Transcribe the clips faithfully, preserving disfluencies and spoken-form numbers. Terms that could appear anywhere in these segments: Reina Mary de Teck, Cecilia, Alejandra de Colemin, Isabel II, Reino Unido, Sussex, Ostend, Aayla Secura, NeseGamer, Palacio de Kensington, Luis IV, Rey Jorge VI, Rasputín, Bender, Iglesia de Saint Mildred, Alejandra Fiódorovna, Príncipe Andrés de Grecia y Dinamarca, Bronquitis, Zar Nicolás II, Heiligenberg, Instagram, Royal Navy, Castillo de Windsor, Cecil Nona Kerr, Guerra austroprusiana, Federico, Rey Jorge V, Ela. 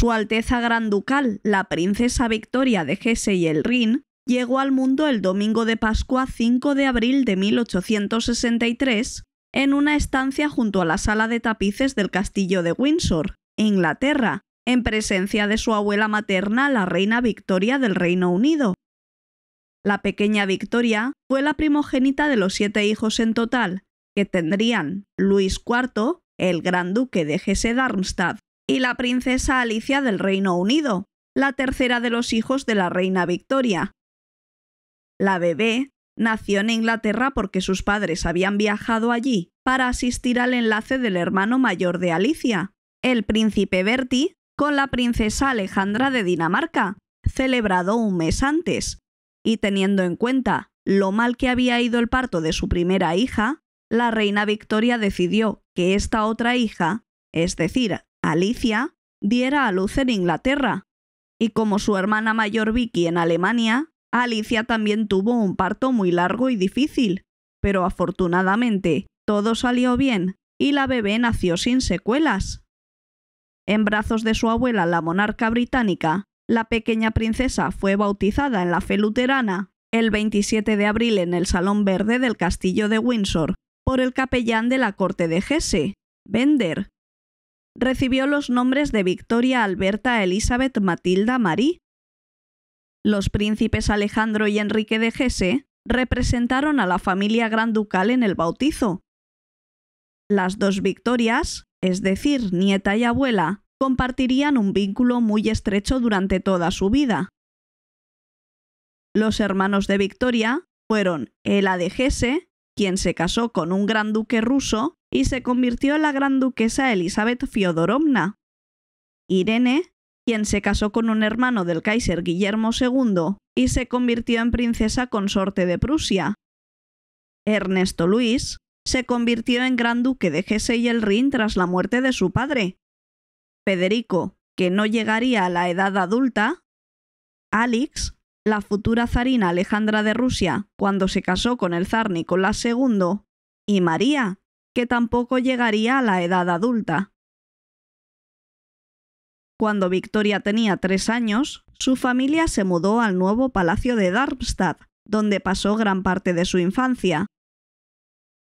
Su Alteza Gran Ducal, la Princesa Victoria de Hesse y el Rin, llegó al mundo el domingo de Pascua cinco de abril de mil ochocientos sesenta y tres en una estancia junto a la sala de tapices del Castillo de Windsor, Inglaterra, en presencia de su abuela materna, la reina Victoria del Reino Unido. La pequeña Victoria fue la primogénita de los siete hijos en total, que tendrían Luis cuarto, el Gran Duque de Hesse-Darmstadt, y la princesa Alicia del Reino Unido, la tercera de los hijos de la reina Victoria. La bebé nació en Inglaterra porque sus padres habían viajado allí para asistir al enlace del hermano mayor de Alicia, el príncipe Bertie, con la princesa Alejandra de Dinamarca, celebrado un mes antes, y teniendo en cuenta lo mal que había ido el parto de su primera hija, la reina Victoria decidió que esta otra hija, es decir, Alicia, diera a luz en Inglaterra, y como su hermana mayor Vicky en Alemania, Alicia también tuvo un parto muy largo y difícil, pero afortunadamente todo salió bien y la bebé nació sin secuelas. En brazos de su abuela, la monarca británica, la pequeña princesa fue bautizada en la fe luterana el veintisiete de abril en el Salón Verde del Castillo de Windsor por el capellán de la corte de Hesse, Bender. Recibió los nombres de Victoria Alberta Elizabeth Matilda Marie. Los príncipes Alejandro y Enrique de Hesse representaron a la familia Gran Ducal en el bautizo. Las dos Victorias, es decir, nieta y abuela, compartirían un vínculo muy estrecho durante toda su vida. Los hermanos de Victoria fueron Ela de Hesse, quien se casó con un gran duque ruso y se convirtió en la gran duquesa Elizabeth Fiodorovna; Irene, quien se casó con un hermano del Kaiser Guillermo segundo y se convirtió en princesa consorte de Prusia; Ernesto Luis se convirtió en gran duque de Hesse y el Rin tras la muerte de su padre; Federico, que no llegaría a la edad adulta; Alix, la futura zarina Alejandra de Rusia cuando se casó con el zar Nicolás segundo, y María, que tampoco llegaría a la edad adulta. Cuando Victoria tenía tres años, su familia se mudó al nuevo Palacio de Darmstadt, donde pasó gran parte de su infancia.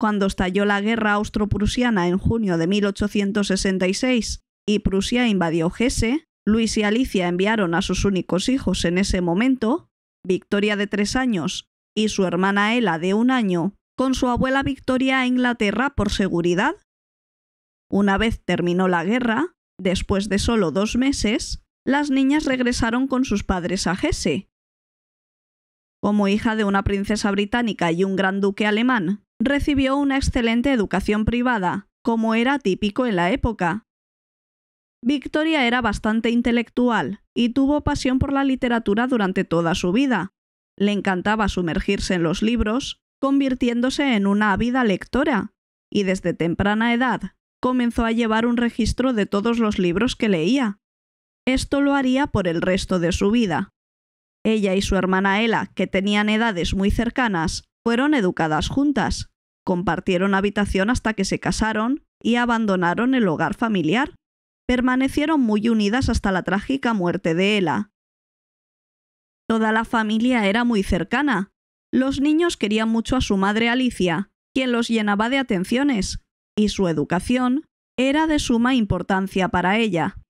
Cuando estalló la Guerra austroprusiana en junio de mil ochocientos sesenta y seis y Prusia invadió Hesse, Luis y Alicia enviaron a sus únicos hijos en ese momento, Victoria de tres años y su hermana Ela de un año, con su abuela Victoria a Inglaterra por seguridad. Una vez terminó la guerra, después de solo dos meses, las niñas regresaron con sus padres a Hesse. Como hija de una princesa británica y un gran duque alemán, recibió una excelente educación privada, como era típico en la época. Victoria era bastante intelectual y tuvo pasión por la literatura durante toda su vida. Le encantaba sumergirse en los libros, convirtiéndose en una ávida lectora, y desde temprana edad comenzó a llevar un registro de todos los libros que leía. Esto lo haría por el resto de su vida. Ella y su hermana Ela, que tenían edades muy cercanas, fueron educadas juntas, compartieron habitación hasta que se casaron y abandonaron el hogar familiar. Permanecieron muy unidas hasta la trágica muerte de Ela. Toda la familia era muy cercana. Los niños querían mucho a su madre Alicia, quien los llenaba de atenciones, y su educación era de suma importancia para ella.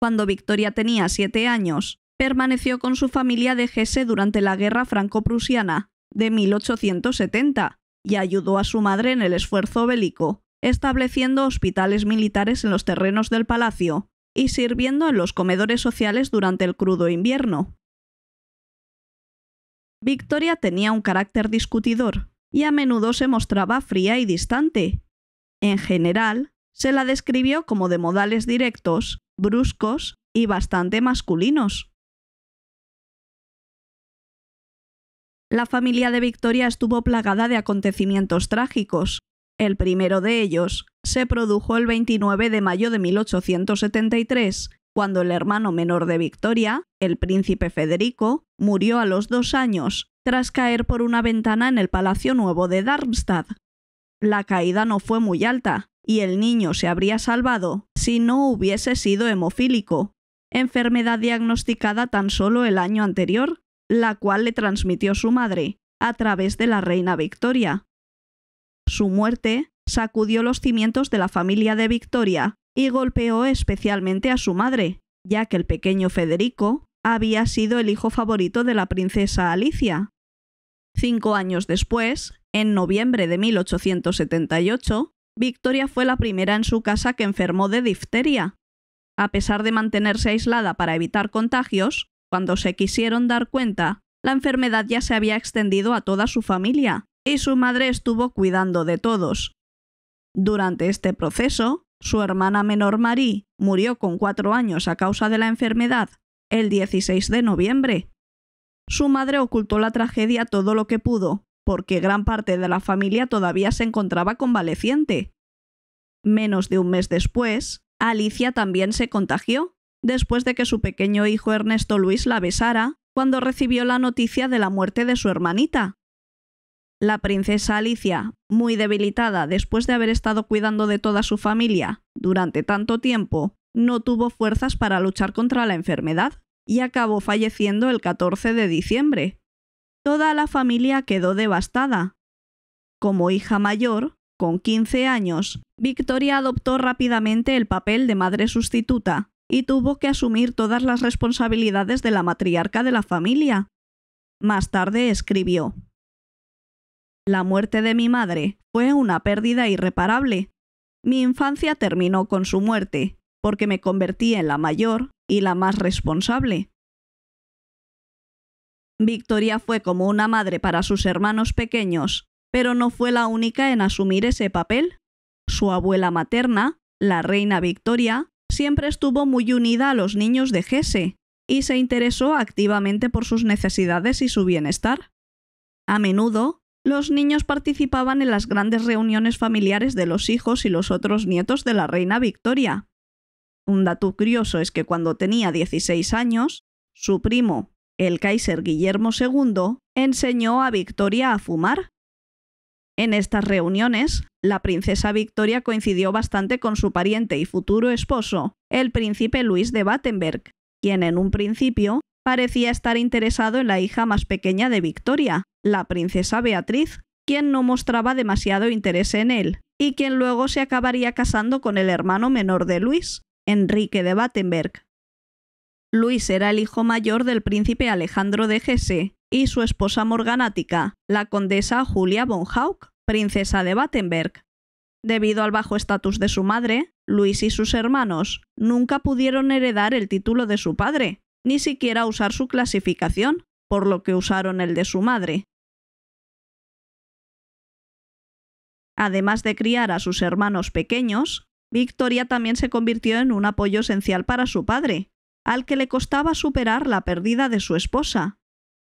Cuando Victoria tenía siete años, permaneció con su familia de Hesse durante la Guerra Franco-Prusiana de mil ochocientos setenta y ayudó a su madre en el esfuerzo bélico, estableciendo hospitales militares en los terrenos del palacio y sirviendo en los comedores sociales durante el crudo invierno. Victoria tenía un carácter discutidor y a menudo se mostraba fría y distante. En general, se la describió como de modales directos, bruscos y bastante masculinos. La familia de Victoria estuvo plagada de acontecimientos trágicos. El primero de ellos se produjo el veintinueve de mayo de mil ochocientos setenta y tres, cuando el hermano menor de Victoria, el príncipe Federico, murió a los dos años, tras caer por una ventana en el Palacio Nuevo de Darmstadt. La caída no fue muy alta, y el niño se habría salvado si no hubiese sido hemofílico, enfermedad diagnosticada tan solo el año anterior, la cual le transmitió su madre, a través de la reina Victoria. Su muerte sacudió los cimientos de la familia de Victoria y golpeó especialmente a su madre, ya que el pequeño Federico había sido el hijo favorito de la princesa Alicia. Cinco años después, en noviembre de mil ochocientos setenta y ocho, Victoria fue la primera en su casa que enfermó de difteria. A pesar de mantenerse aislada para evitar contagios, cuando se quisieron dar cuenta, la enfermedad ya se había extendido a toda su familia, y su madre estuvo cuidando de todos. Durante este proceso, su hermana menor Marie murió con cuatro años a causa de la enfermedad, el dieciséis de noviembre. Su madre ocultó la tragedia todo lo que pudo, porque gran parte de la familia todavía se encontraba convaleciente. Menos de un mes después, Alicia también se contagió, después de que su pequeño hijo Ernesto Luis la besara, cuando recibió la noticia de la muerte de su hermanita. La princesa Alicia, muy debilitada después de haber estado cuidando de toda su familia durante tanto tiempo, no tuvo fuerzas para luchar contra la enfermedad y acabó falleciendo el catorce de diciembre. Toda la familia quedó devastada. Como hija mayor, con quince años, Victoria adoptó rápidamente el papel de madre sustituta y tuvo que asumir todas las responsabilidades de la matriarca de la familia. Más tarde escribió: «La muerte de mi madre fue una pérdida irreparable. Mi infancia terminó con su muerte, porque me convertí en la mayor y la más responsable». Victoria fue como una madre para sus hermanos pequeños, pero no fue la única en asumir ese papel. Su abuela materna, la reina Victoria, siempre estuvo muy unida a los niños de Hesse y se interesó activamente por sus necesidades y su bienestar. A menudo, los niños participaban en las grandes reuniones familiares de los hijos y los otros nietos de la reina Victoria. Un dato curioso es que cuando tenía dieciséis años, su primo, el Kaiser Guillermo segundo, enseñó a Victoria a fumar. En estas reuniones, la princesa Victoria coincidió bastante con su pariente y futuro esposo, el príncipe Luis de Battenberg, quien en un principio parecía estar interesado en la hija más pequeña de Victoria, la princesa Beatriz, quien no mostraba demasiado interés en él, y quien luego se acabaría casando con el hermano menor de Luis, Enrique de Battenberg. Luis era el hijo mayor del príncipe Alejandro de Hesse y su esposa morganática, la condesa Julia von Hauck, princesa de Battenberg. Debido al bajo estatus de su madre, Luis y sus hermanos nunca pudieron heredar el título de su padre, ni siquiera usar su clasificación, por lo que usaron el de su madre. Además de criar a sus hermanos pequeños, Victoria también se convirtió en un apoyo esencial para su padre, al que le costaba superar la pérdida de su esposa.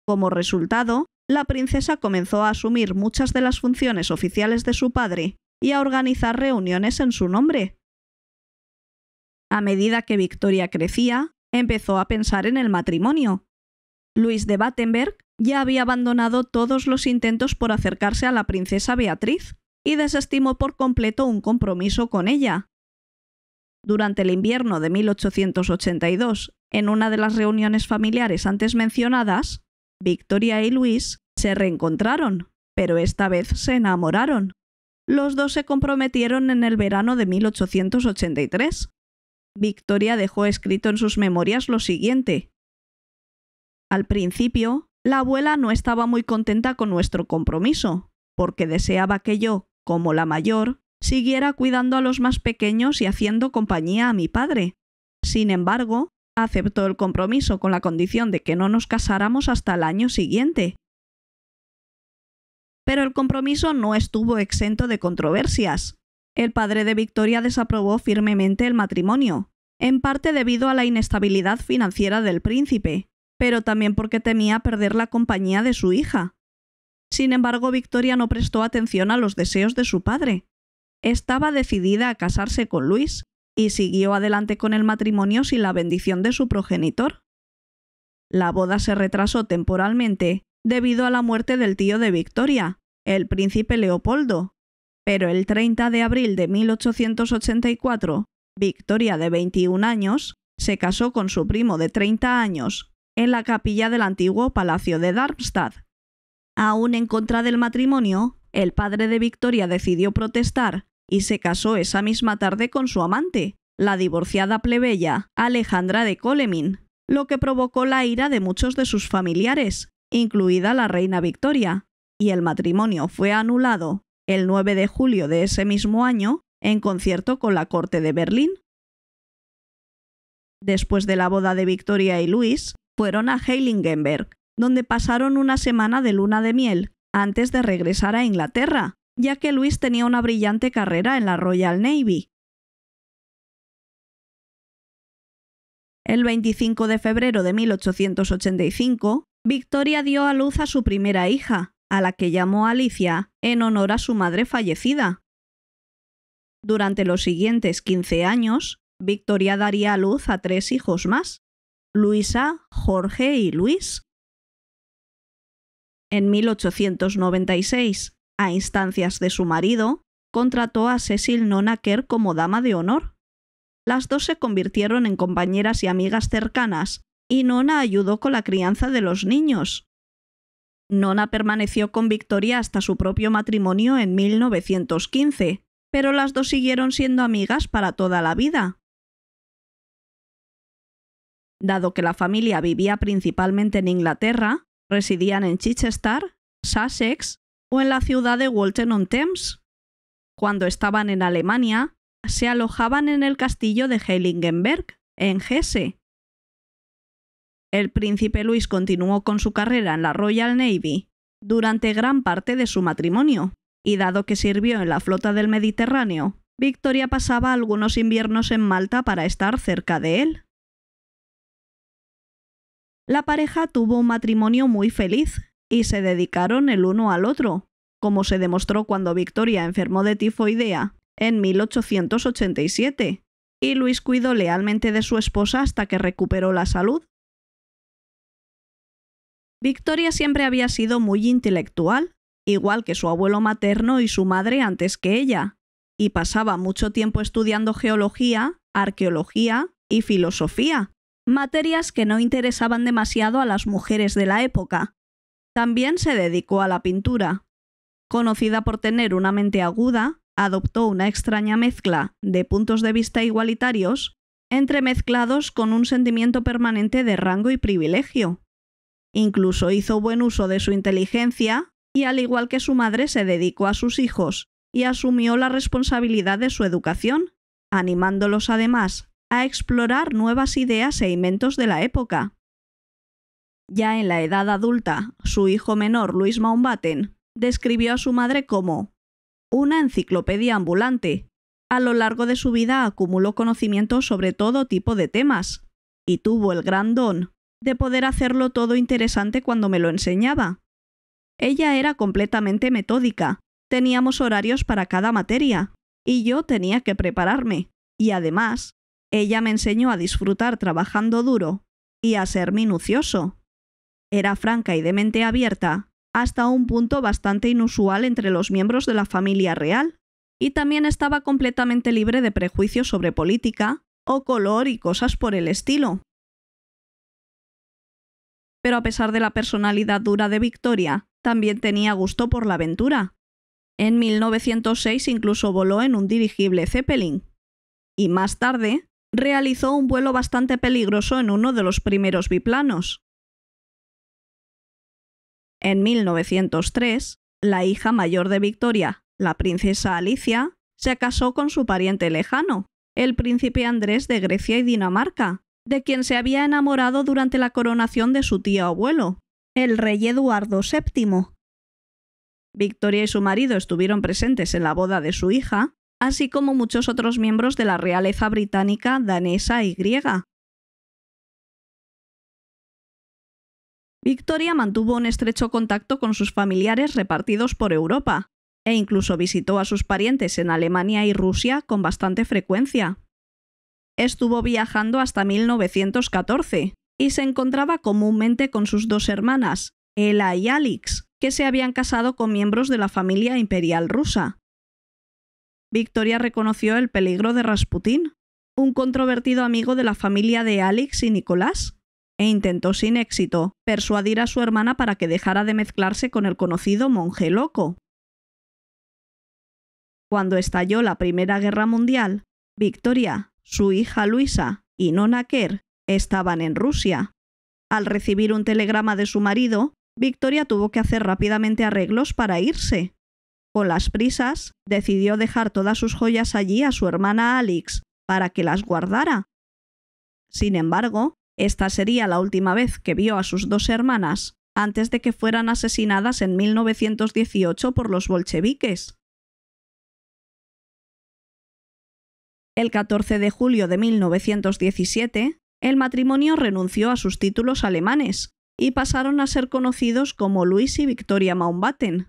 Como resultado, la princesa comenzó a asumir muchas de las funciones oficiales de su padre y a organizar reuniones en su nombre. A medida que Victoria crecía, empezó a pensar en el matrimonio. Luis de Battenberg ya había abandonado todos los intentos por acercarse a la princesa Beatriz y desestimó por completo un compromiso con ella. Durante el invierno de mil ochocientos ochenta y dos, en una de las reuniones familiares antes mencionadas, Victoria y Luis se reencontraron, pero esta vez se enamoraron. Los dos se comprometieron en el verano de mil ochocientos ochenta y tres. Victoria dejó escrito en sus memorias lo siguiente: «Al principio, la abuela no estaba muy contenta con nuestro compromiso, porque deseaba que yo, como la mayor, siguiera cuidando a los más pequeños y haciendo compañía a mi padre. Sin embargo, aceptó el compromiso con la condición de que no nos casáramos hasta el año siguiente». Pero el compromiso no estuvo exento de controversias. El padre de Victoria desaprobó firmemente el matrimonio, en parte debido a la inestabilidad financiera del príncipe, pero también porque temía perder la compañía de su hija. Sin embargo, Victoria no prestó atención a los deseos de su padre. Estaba decidida a casarse con Luis y siguió adelante con el matrimonio sin la bendición de su progenitor. La boda se retrasó temporalmente debido a la muerte del tío de Victoria, el príncipe Leopoldo, pero el treinta de abril de mil ochocientos ochenta y cuatro Victoria, de veintiún años, se casó con su primo de treinta años, en la capilla del antiguo Palacio de Darmstadt. Aún en contra del matrimonio, el padre de Victoria decidió protestar y se casó esa misma tarde con su amante, la divorciada plebeya Alejandra de Colemin, lo que provocó la ira de muchos de sus familiares, incluida la reina Victoria, y el matrimonio fue anulado el nueve de julio de ese mismo año en concierto con la corte de Berlín. Después de la boda de Victoria y Luis, fueron a Heiligenberg, donde pasaron una semana de luna de miel antes de regresar a Inglaterra, ya que Luis tenía una brillante carrera en la Royal Navy. El veinticinco de febrero de mil ochocientos ochenta y cinco, Victoria dio a luz a su primera hija, a la que llamó Alicia, en honor a su madre fallecida. Durante los siguientes quince años, Victoria daría a luz a tres hijos más: Luisa, Jorge y Luis. En mil ochocientos noventa y seis, a instancias de su marido, contrató a Cecil Nona Kerr como dama de honor. Las dos se convirtieron en compañeras y amigas cercanas, y Nona ayudó con la crianza de los niños. Nona permaneció con Victoria hasta su propio matrimonio en mil novecientos quince, pero las dos siguieron siendo amigas para toda la vida. Dado que la familia vivía principalmente en Inglaterra, residían en Chichester, Sussex o en la ciudad de Walton-on-Thames. Cuando estaban en Alemania, se alojaban en el castillo de Heiligenberg, en Hesse. El príncipe Luis continuó con su carrera en la Royal Navy durante gran parte de su matrimonio, y dado que sirvió en la flota del Mediterráneo, Victoria pasaba algunos inviernos en Malta para estar cerca de él. La pareja tuvo un matrimonio muy feliz y se dedicaron el uno al otro, como se demostró cuando Victoria enfermó de tifoidea en mil ochocientos ochenta y siete, y Luis cuidó lealmente de su esposa hasta que recuperó la salud. Victoria siempre había sido muy intelectual, igual que su abuelo materno y su madre antes que ella, y pasaba mucho tiempo estudiando geología, arqueología y filosofía, materias que no interesaban demasiado a las mujeres de la época. También se dedicó a la pintura. Conocida por tener una mente aguda, adoptó una extraña mezcla de puntos de vista igualitarios, entremezclados con un sentimiento permanente de rango y privilegio. Incluso hizo buen uso de su inteligencia y, al igual que su madre, se dedicó a sus hijos y asumió la responsabilidad de su educación, animándolos además a explorar nuevas ideas e inventos de la época. Ya en la edad adulta, su hijo menor, Luis Mountbatten, describió a su madre como una enciclopedia ambulante. A lo largo de su vida acumuló conocimientos sobre todo tipo de temas y tuvo el gran don de poder hacerlo todo interesante cuando me lo enseñaba. Ella era completamente metódica, teníamos horarios para cada materia, y yo tenía que prepararme, y además, ella me enseñó a disfrutar trabajando duro y a ser minucioso. Era franca y de mente abierta, hasta un punto bastante inusual entre los miembros de la familia real, y también estaba completamente libre de prejuicios sobre política o color y cosas por el estilo. Pero a pesar de la personalidad dura de Victoria, también tenía gusto por la aventura. En mil novecientos seis incluso voló en un dirigible Zeppelin. Y más tarde, realizó un vuelo bastante peligroso en uno de los primeros biplanos. En mil novecientos tres, la hija mayor de Victoria, la princesa Alicia, se casó con su pariente lejano, el príncipe Andrés de Grecia y Dinamarca, de quien se había enamorado durante la coronación de su tío abuelo, el rey Eduardo séptimo. Victoria y su marido estuvieron presentes en la boda de su hija, así como muchos otros miembros de la realeza británica, danesa y griega. Victoria mantuvo un estrecho contacto con sus familiares repartidos por Europa, e incluso visitó a sus parientes en Alemania y Rusia con bastante frecuencia. Estuvo viajando hasta mil novecientos catorce y se encontraba comúnmente con sus dos hermanas, Ela y Alix, que se habían casado con miembros de la familia imperial rusa. Victoria reconoció el peligro de Rasputín, un controvertido amigo de la familia de Alix y Nicolás, e intentó sin éxito persuadir a su hermana para que dejara de mezclarse con el conocido monje loco. Cuando estalló la Primera Guerra Mundial, Victoria, su hija Luisa y Nona Kerr estaban en Rusia. Al recibir un telegrama de su marido, Victoria tuvo que hacer rápidamente arreglos para irse. Con las prisas, decidió dejar todas sus joyas allí a su hermana Alix para que las guardara. Sin embargo, esta sería la última vez que vio a sus dos hermanas antes de que fueran asesinadas en mil novecientos dieciocho por los bolcheviques. El catorce de julio de mil novecientos diecisiete, el matrimonio renunció a sus títulos alemanes y pasaron a ser conocidos como Luis y Victoria Mountbatten.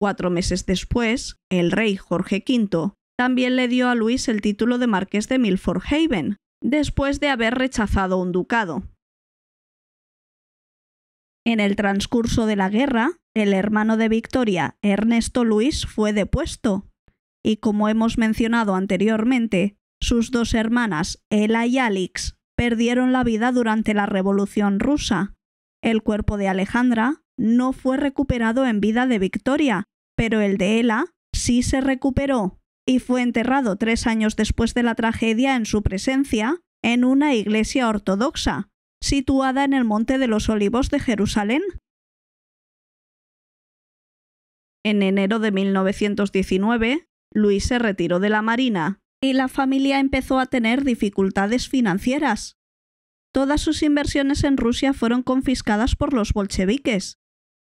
Cuatro meses después, el rey Jorge quinto también le dio a Luis el título de Marqués de Milford Haven, después de haber rechazado un ducado. En el transcurso de la guerra, el hermano de Victoria, Ernesto Luis, fue depuesto, y como hemos mencionado anteriormente, sus dos hermanas, Ela y Alix, perdieron la vida durante la Revolución Rusa. El cuerpo de Alejandra no fue recuperado en vida de Victoria, pero el de Ela sí se recuperó y fue enterrado tres años después de la tragedia en su presencia en una iglesia ortodoxa, situada en el Monte de los Olivos de Jerusalén. En enero de mil novecientos diecinueve, Luis se retiró de la Marina y la familia empezó a tener dificultades financieras. Todas sus inversiones en Rusia fueron confiscadas por los bolcheviques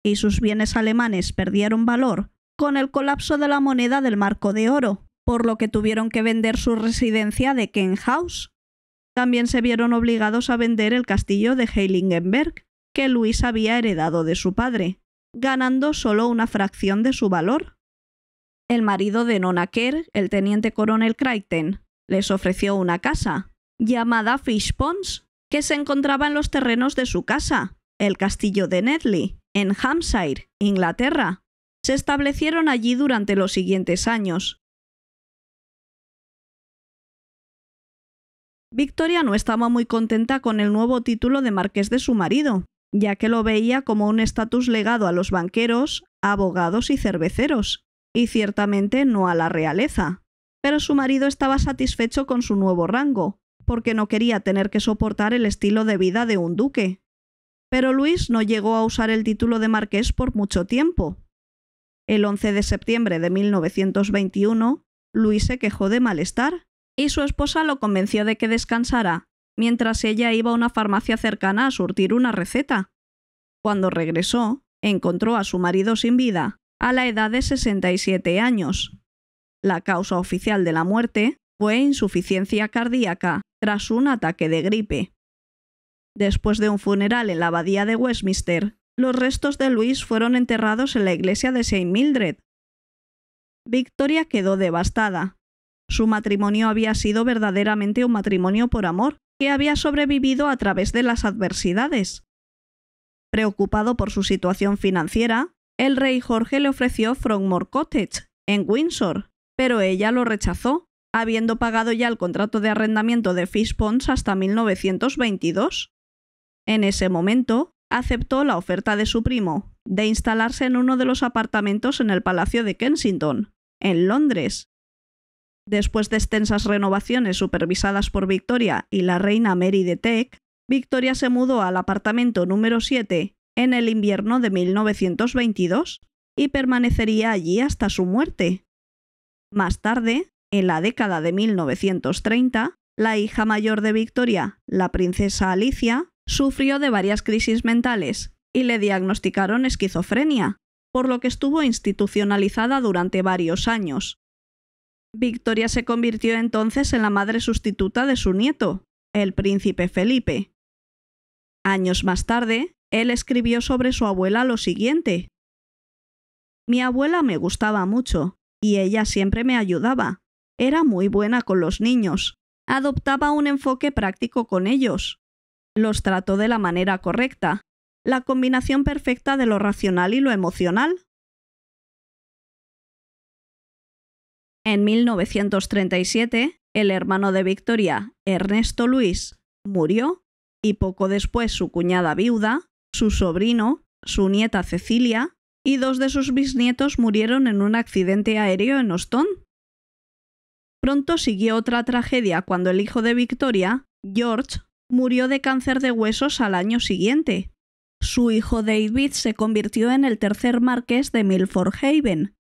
y sus bienes alemanes perdieron valor con el colapso de la moneda del marco de oro, por lo que tuvieron que vender su residencia de Ken House. También se vieron obligados a vender el castillo de Heiligenberg, que Luis había heredado de su padre, ganando solo una fracción de su valor. El marido de Nona Kerr, el teniente coronel Crichton, les ofreció una casa, llamada Fishponds, que se encontraba en los terrenos de su casa, el castillo de Netley, en Hampshire, Inglaterra. Se establecieron allí durante los siguientes años. Victoria no estaba muy contenta con el nuevo título de marqués de su marido, ya que lo veía como un estatus legado a los banqueros, abogados y cerveceros, y ciertamente no a la realeza, pero su marido estaba satisfecho con su nuevo rango, porque no quería tener que soportar el estilo de vida de un duque. Pero Luis no llegó a usar el título de marqués por mucho tiempo. El once de septiembre de mil novecientos veintiuno, Luis se quejó de malestar, y su esposa lo convenció de que descansara, mientras ella iba a una farmacia cercana a surtir una receta. Cuando regresó, encontró a su marido sin vida, a la edad de sesenta y siete años. La causa oficial de la muerte fue insuficiencia cardíaca tras un ataque de gripe. Después de un funeral en la abadía de Westminster, los restos de Luis fueron enterrados en la iglesia de Saint Mildred. Victoria quedó devastada. Su matrimonio había sido verdaderamente un matrimonio por amor, que había sobrevivido a través de las adversidades. Preocupado por su situación financiera, el rey Jorge le ofreció Frogmore Cottage, en Windsor, pero ella lo rechazó, habiendo pagado ya el contrato de arrendamiento de Fishponds hasta mil novecientos veintidós. En ese momento, aceptó la oferta de su primo, de instalarse en uno de los apartamentos en el Palacio de Kensington, en Londres. Después de extensas renovaciones supervisadas por Victoria y la reina Mary de Teck, Victoria se mudó al apartamento número siete, en el invierno de mil novecientos veintidós, y permanecería allí hasta su muerte. Más tarde, en la década de mil novecientos treinta, la hija mayor de Victoria, la princesa Alicia, sufrió de varias crisis mentales y le diagnosticaron esquizofrenia, por lo que estuvo institucionalizada durante varios años. Victoria se convirtió entonces en la madre sustituta de su nieto, el príncipe Felipe. Años más tarde, él escribió sobre su abuela lo siguiente: «Mi abuela me gustaba mucho, y ella siempre me ayudaba. Era muy buena con los niños. Adoptaba un enfoque práctico con ellos. Los trató de la manera correcta, la combinación perfecta de lo racional y lo emocional». En mil novecientos treinta y siete, El hermano de Victoria, Ernesto Luis, murió y poco después su cuñada viuda, su sobrino, su nieta Cecilia y dos de sus bisnietos murieron en un accidente aéreo en Ostend. Pronto siguió otra tragedia cuando el hijo de Victoria, George, murió de cáncer de huesos al año siguiente. Su hijo David se convirtió en el tercer marqués de Milford Haven.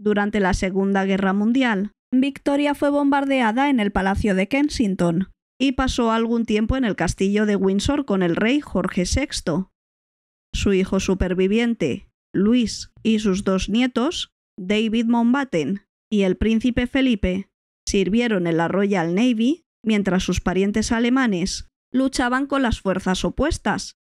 Durante la Segunda Guerra Mundial, Victoria fue bombardeada en el Palacio de Kensington y pasó algún tiempo en el Castillo de Windsor con el rey Jorge sexto. Su hijo superviviente, Luis, y sus dos nietos, David Mountbatten y el príncipe Felipe, sirvieron en la Royal Navy mientras sus parientes alemanes luchaban con las fuerzas opuestas.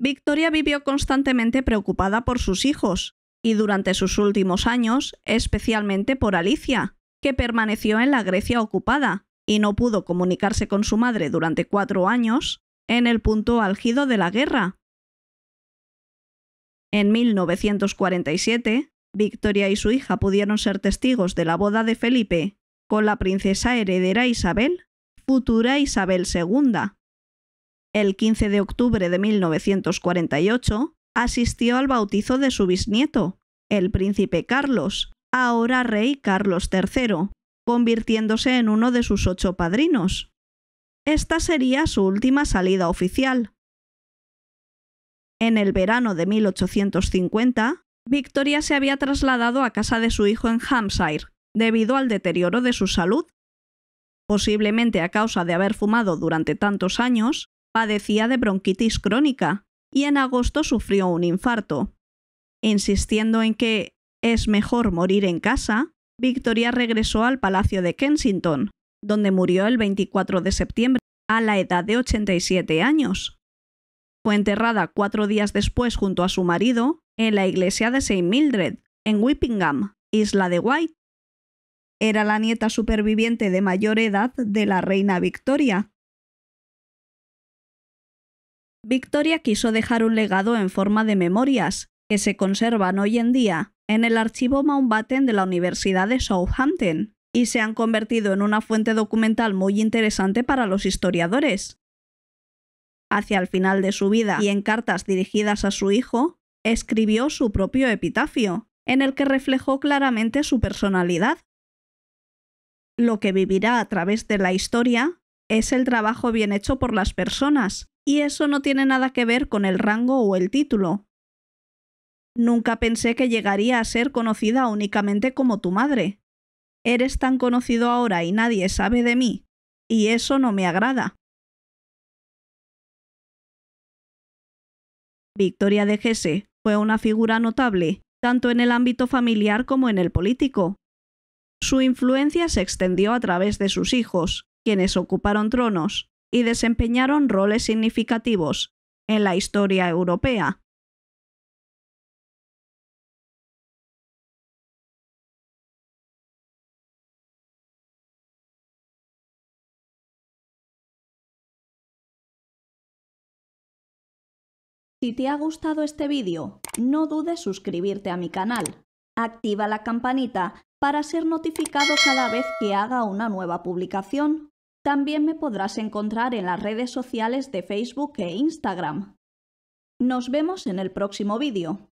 Victoria vivió constantemente preocupada por sus hijos, y durante sus últimos años, especialmente por Alicia, que permaneció en la Grecia ocupada y no pudo comunicarse con su madre durante cuatro años, en el punto álgido de la guerra. En mil novecientos cuarenta y siete, Victoria y su hija pudieron ser testigos de la boda de Felipe con la princesa heredera Isabel, futura Isabel segunda. El quince de octubre de mil novecientos cuarenta y ocho, asistió al bautizo de su bisnieto, el príncipe Carlos, ahora rey Carlos tercero, convirtiéndose en uno de sus ocho padrinos. Esta sería su última salida oficial. En el verano de mil ochocientos cincuenta, Victoria se había trasladado a casa de su hijo en Hampshire, debido al deterioro de su salud. Posiblemente a causa de haber fumado durante tantos años, padecía de bronquitis crónica y en agosto sufrió un infarto. Insistiendo en que es mejor morir en casa, Victoria regresó al Palacio de Kensington, donde murió el veinticuatro de septiembre a la edad de ochenta y siete años. Fue enterrada cuatro días después junto a su marido en la iglesia de Saint Mildred, en Whippingham, Isla de Wight. Era la nieta superviviente de mayor edad de la reina Victoria. Victoria quiso dejar un legado en forma de memorias, que se conservan hoy en día en el archivo Mountbatten de la Universidad de Southampton, y se han convertido en una fuente documental muy interesante para los historiadores. Hacia el final de su vida y en cartas dirigidas a su hijo, escribió su propio epitafio, en el que reflejó claramente su personalidad. Lo que vivirá a través de la historia es el trabajo bien hecho por las personas, y eso no tiene nada que ver con el rango o el título. Nunca pensé que llegaría a ser conocida únicamente como tu madre. Eres tan conocido ahora y nadie sabe de mí, y eso no me agrada. Victoria de Hesse fue una figura notable, tanto en el ámbito familiar como en el político. Su influencia se extendió a través de sus hijos, quienes ocuparon tronos y desempeñaron roles significativos en la historia europea. Si te ha gustado este vídeo, no dudes suscribirte a mi canal. Activa la campanita para ser notificado cada vez que haga una nueva publicación. También me podrás encontrar en las redes sociales de Facebook e Instagram. Nos vemos en el próximo vídeo.